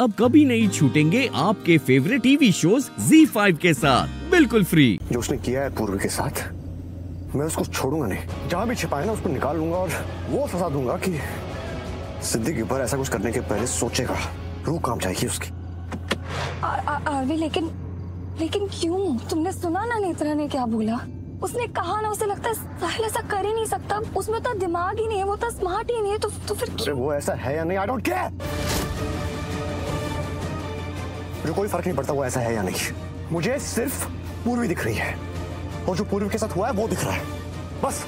अब कभी नहीं छूटेंगे आपके फेवरेट टीवी शोज Z5 के साथ बिल्कुल फ्री। जो उसने किया है पूर्वी के साथ, मैं उसको छोड़ूंगा नहीं। जहाँ भी छिपाए ना उसको निकाल लूंगा और वो सजा दूंगा कि सिद्दीकी पर ऐसा कुछ करने के पहले सोचेगा। रूह काम जाएगी उसकी। आरवी, लेकिन क्यों? तुमने सुना ना नेत्रा ने क्या बोला? उसने कहा ना उसे लगता है साहिल ऐसा कर ही नहीं सकता, उसमें तो दिमाग ही नहीं है, वो तो स्मार्ट ही नहीं है। तो फिर वो ऐसा है या नहीं, आई डोंट केयर। जो कोई फर्क नहीं पड़ता वो ऐसा है या नहीं। मुझे सिर्फ पूर्वी दिख रही है और जो पूर्वी के साथ हुआ है वो दिख रहा है बस,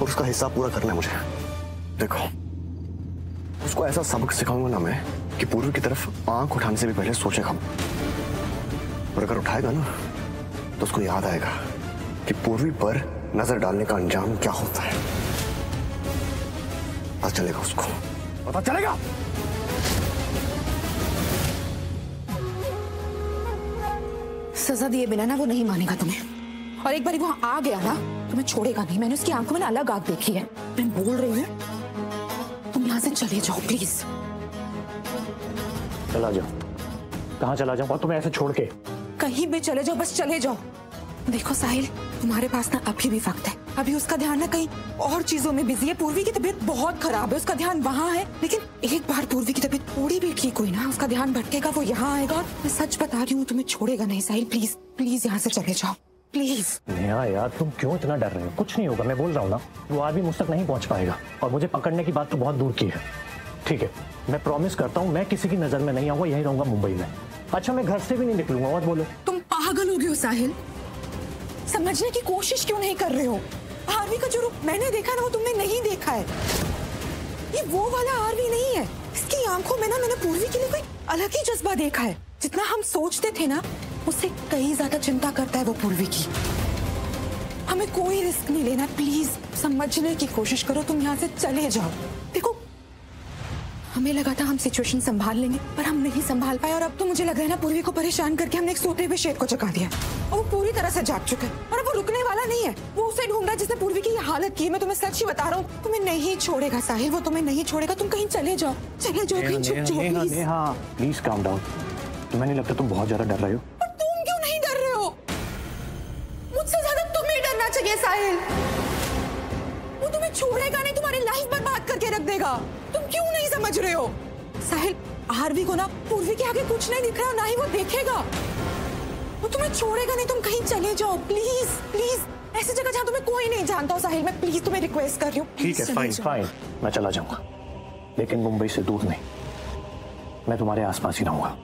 और उसका हिस्सा पूरा करना है मुझे। देखो, उसको ऐसा सबक सिखाऊंगा ना मैं कि पूर्वी की तरफ आंख उठाने से भी पहले सोचेगा, और अगर उठाएगा ना तो उसको याद आएगा कि पूर्वी पर नजर डालने का अंजाम क्या होता है। पता चलेगा उसको, पता चलेगा। सजा दिए बिना ना वो नहीं मानेगा तुम्हें, और एक बार वो आ गया ना तो मैं छोड़ेगा नहीं। मैंने उसकी आंखों में अलग आग देखी है। मैं बोल रही हूँ तुम यहाँ से चले जाओ प्लीज। चला जाओ? कहाँ चला जाऊँ तुम्हें ऐसे छोड़ के? कहीं भी चले जाओ, बस चले जाओ। देखो साहिल, तुम्हारे पास ना अभी भी वक्त है। अभी उसका ध्यान ना कहीं और चीजों में बिजी है। पूर्वी की तबीयत बहुत खराब है, उसका ध्यान वहाँ है। लेकिन एक बार पूर्वी की तबीयत थोड़ी भी ठीक हुई ना, उसका ध्यान भटकेगा, वो यहाँ आएगा। मैं सच बता रही हूँ, तुम्हें छोड़ेगा नहीं साहिल। प्लीज प्लीज यहाँ से चले जाओ प्लीज। नेहा यार, तुम क्यों इतना डर रहे हो? कुछ नहीं होगा, मैं बोल रहा हूँ ना। वो आदमी मुझ तक नहीं पहुँच पाएगा, और मुझे पकड़ने की बात तो बहुत दूर की है। ठीक है, मैं प्रॉमिस करता हूँ मैं किसी की नजर में नहीं आऊंगा, यही रहूंगा मुंबई में। अच्छा, मैं घर से भी नहीं निकलूंगा। और बोलो। तुम पागल हो गए हो साहिल, समझने की कोशिश क्यों नहीं कर रहे हो? आरवी का जो रूप मैंने देखा ना वो तुमने नहीं देखा है। ये वो वाला आरवी नहीं है। इसकी आंखों में ना मैंने पूर्वी के लिए कोई अलग ही जज्बा देखा है। जितना हम सोचते थे ना उससे कहीं ज्यादा चिंता करता है वो पूर्वी की। हमें कोई रिस्क नहीं लेना, प्लीज समझने की कोशिश करो। तुम यहाँ से चले जाओ। देखो, हमें लगा था हम सिचुएशन संभाल लेंगे, पर हम नहीं संभाल पाए। और अब तो मुझे लग रहा है ना पूर्वी को परेशान करके हमने एक सोते हुए शेर को जगा दिया, और वो पूरी तरह से जाग चुका है, और अब वो रुकने वाला नहीं है। वो उसे ढूंढ रहा है जिसने पूर्वी की ये हालत की। मैं तुम्हें सच ही बता रहा हूँ, तुम्हें नहीं छोड़ेगा साहिल, वो तुम्हें नहीं छोड़ेगा। तुम कहीं चले जाओ, चले जाओ, कहीं छुप जाओ। Please calm down. तुम्हें नहीं लगता तुम बहुत ज्यादा डर रहे हो? तुम क्यों नहीं डर रहे हो? मुझसे ज्यादा तुम्हें डरना चाहिए साहिल। वो तुम्हें छोड़ेगा नहीं, तुम्हारी लाइफ बर्बाद करके रख देगा। तुम क्यों नहीं समझ रहे हो साहिल? आरवी को ना पूर्वी के आगे कुछ नहीं दिख रहा, ना ही वो देखेगा। वो तुम्हें छोड़ेगा नहीं, तुम कहीं चले जाओ प्लीज प्लीज। ऐसी जगह जहाँ तुम्हें कोई नहीं जानता हो साहिल, मैं प्लीज तुम्हें रिक्वेस्ट कर रही हूँ। ठीक है, फाइन फाइन, मैं चला जाऊंगा, लेकिन मुंबई से दूर नहीं। मैं तुम्हारे आसपास ही रहूंगा।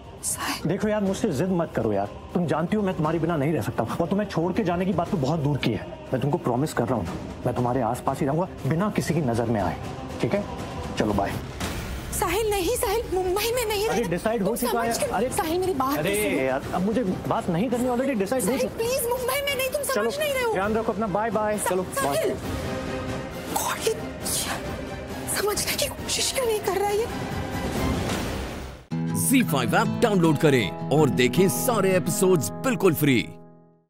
देखो यार, मुझसे जिद मत करो यार। तुम जानती हो मैं तुम्हारे बिना नहीं रह सकता, और तुम्हें छोड़ के जाने की बात तो बहुत दूर की है। मैं तुमको प्रॉमिस कर रहा हूँ, मैं तुम्हारे आसपास ही रहूंगा, बिना किसी की नजर में आए। ठीक है, चलो बाय। साहिल नहीं, साहिल मुंबई में नहीं। अरे डिसाइड हो चुका है। अरे साहिल मेरी बात तो सुनो यार, अब मुझे बात नहीं करनी, ऑलरेडी डिसाइड हो चुका। प्लीज मुंबई में नहीं, तुम समझ नहीं रहे हो। ध्यान रखो अपना, बाय बाय। चलो बाय। समझने की कोशिश क्यों नहीं कर रहा है ये? Z5 ऐप डाउनलोड करें और देखें सारे एपिसोड्स बिल्कुल फ्री।